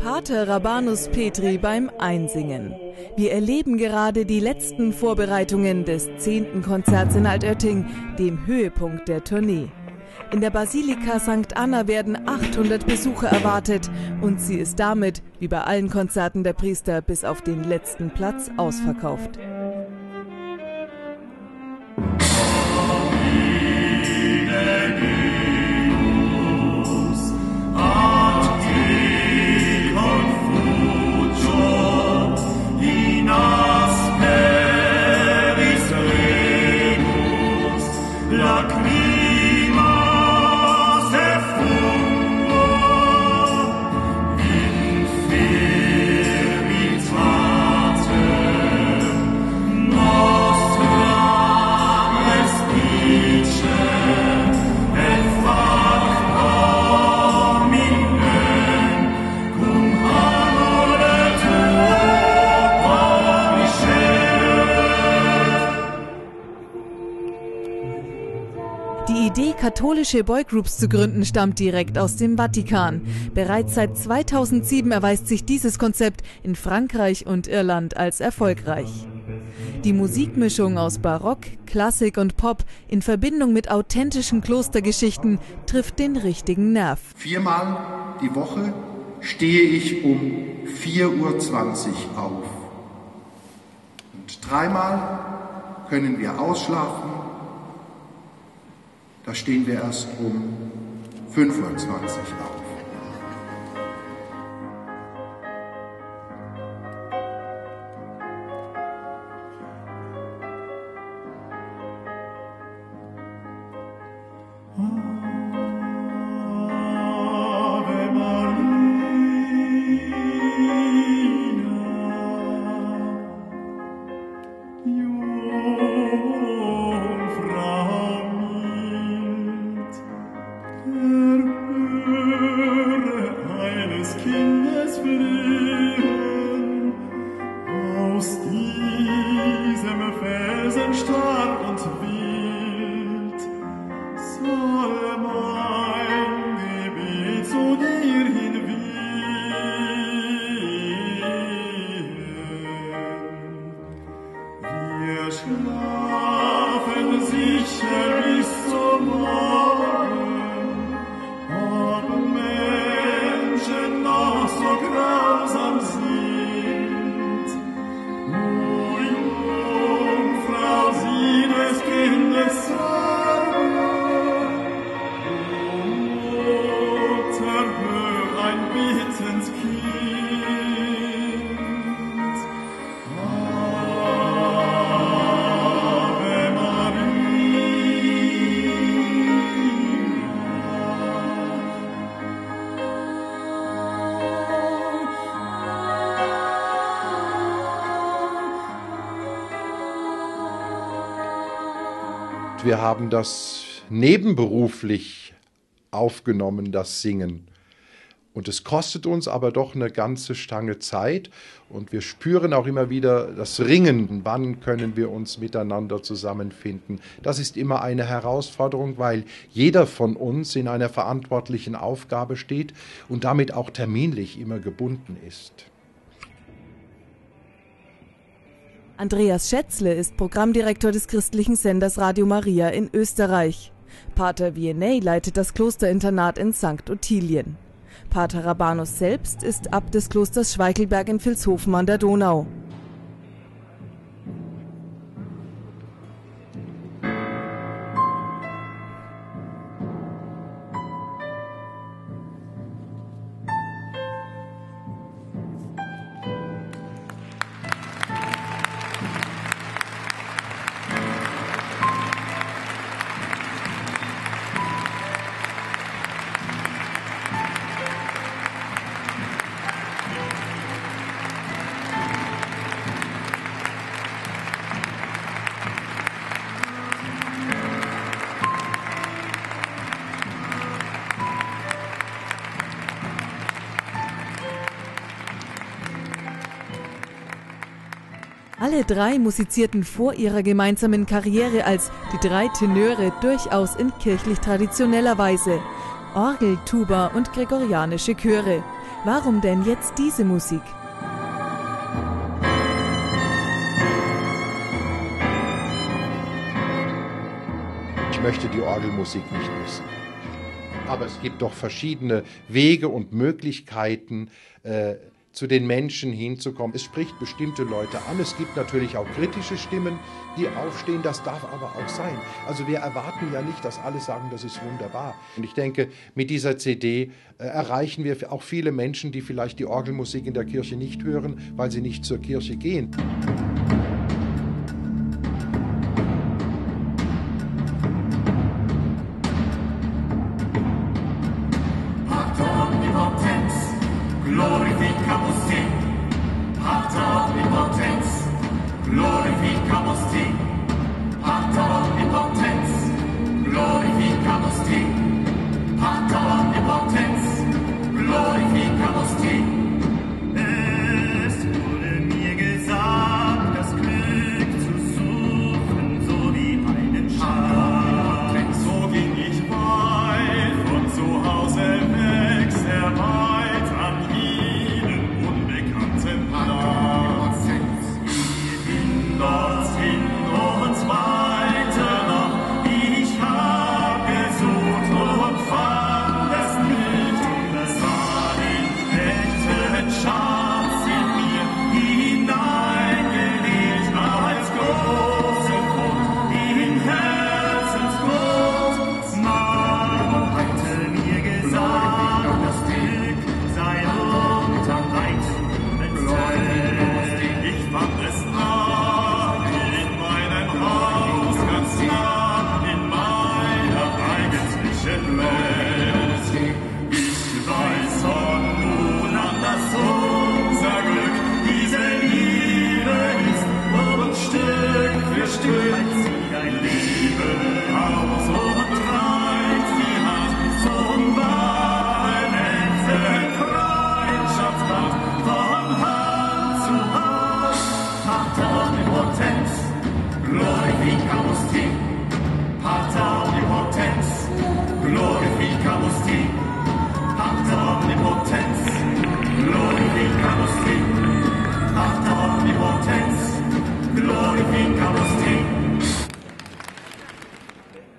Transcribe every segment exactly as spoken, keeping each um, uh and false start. Pater Rabanus Petri beim Einsingen. Wir erleben gerade die letzten Vorbereitungen des zehnten Konzerts in Altötting, dem Höhepunkt der Tournee. In der Basilika Sankt Anna werden achthundert Besucher erwartet und sie ist damit, wie bei allen Konzerten der Priester, bis auf den letzten Platz ausverkauft. Die Idee, katholische Boygroups zu gründen, stammt direkt aus dem Vatikan. Bereits seit zweitausendsieben erweist sich dieses Konzept in Frankreich und Irland als erfolgreich. Die Musikmischung aus Barock, Klassik und Pop in Verbindung mit authentischen Klostergeschichten trifft den richtigen Nerv. Viermal die Woche stehe ich um vier Uhr zwanzig auf. Und dreimal können wir ausschlafen. Da stehen wir erst um fünf Uhr zwanzig auf. Wir haben das nebenberuflich aufgenommen, das Singen. Und es kostet uns aber doch eine ganze Stange Zeit. Und wir spüren auch immer wieder das Ringen. Wann können wir uns miteinander zusammenfinden? Das ist immer eine Herausforderung, weil jeder von uns in einer verantwortlichen Aufgabe steht und damit auch terminlich immer gebunden ist. Andreas Schätzle ist Programmdirektor des christlichen Senders Radio Maria in Österreich. Pater Vianney leitet das Klosterinternat in Sankt Ottilien. Pater Rabanus selbst ist Abt des Klosters Schweiklberg in Vilshofen an der Donau. Alle drei musizierten vor ihrer gemeinsamen Karriere als die drei Tenöre durchaus in kirchlich-traditioneller Weise. Orgel, Tuba und gregorianische Chöre. Warum denn jetzt diese Musik? Ich möchte die Orgelmusik nicht missen. Aber es gibt doch verschiedene Wege und Möglichkeiten, äh, zu den Menschen hinzukommen. Es spricht bestimmte Leute an. Es gibt natürlich auch kritische Stimmen, die aufstehen. Das darf aber auch sein. Also wir erwarten ja nicht, dass alle sagen, das ist wunderbar. Und ich denke, mit dieser C D äh, erreichen wir auch viele Menschen, die vielleicht die Orgelmusik in der Kirche nicht hören, weil sie nicht zur Kirche gehen.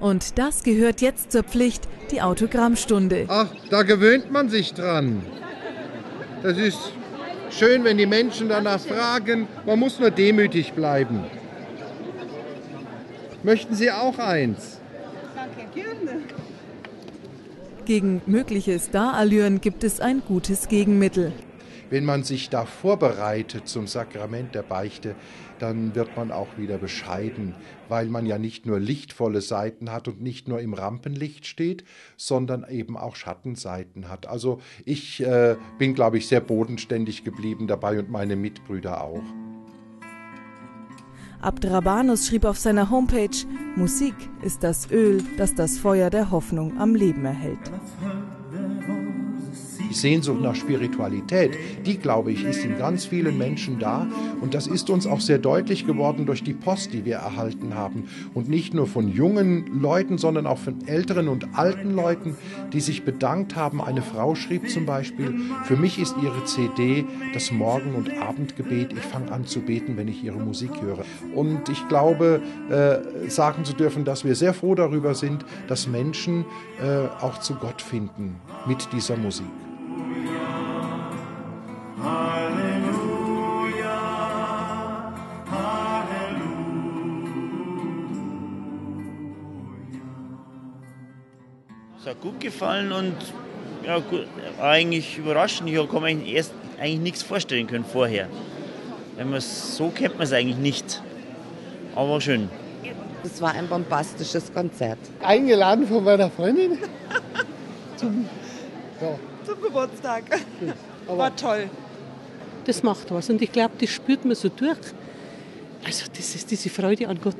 Und das gehört jetzt zur Pflicht, die Autogrammstunde. Ach, da gewöhnt man sich dran. Das ist schön, wenn die Menschen danach fragen. Man muss nur demütig bleiben. Möchten Sie auch eins? Gegen mögliche Starallüren gibt es ein gutes Gegenmittel. Wenn man sich da vorbereitet zum Sakrament der Beichte, dann wird man auch wieder bescheiden, weil man ja nicht nur lichtvolle Seiten hat und nicht nur im Rampenlicht steht, sondern eben auch Schattenseiten hat. Also ich äh, bin, glaube ich, sehr bodenständig geblieben dabei und meine Mitbrüder auch. Abt Rabanus schrieb auf seiner Homepage, Musik ist das Öl, das das Feuer der Hoffnung am Leben erhält. Die Sehnsucht nach Spiritualität, die, glaube ich, ist in ganz vielen Menschen da. Und das ist uns auch sehr deutlich geworden durch die Post, die wir erhalten haben. Und nicht nur von jungen Leuten, sondern auch von älteren und alten Leuten, die sich bedankt haben. Eine Frau schrieb zum Beispiel, für mich ist ihre C D das Morgen- und Abendgebet. Ich fange an zu beten, wenn ich ihre Musik höre. Und ich glaube, äh, sagen zu dürfen, dass wir sehr froh darüber sind, dass Menschen äh, auch zu Gott finden mit dieser Musik. Halleluja, Halleluja. Es hat gut gefallen und ja, gut, eigentlich überraschend. Ich kann mir erst eigentlich nichts vorstellen können vorher. Wenn man es so kennt, man es eigentlich nicht. Aber schön. Es war ein bombastisches Konzert. Eingeladen von meiner Freundin zum, ja. zum Geburtstag. Aber war toll. Das macht was und ich glaube, das spürt man so durch. Also das ist diese Freude an Gott.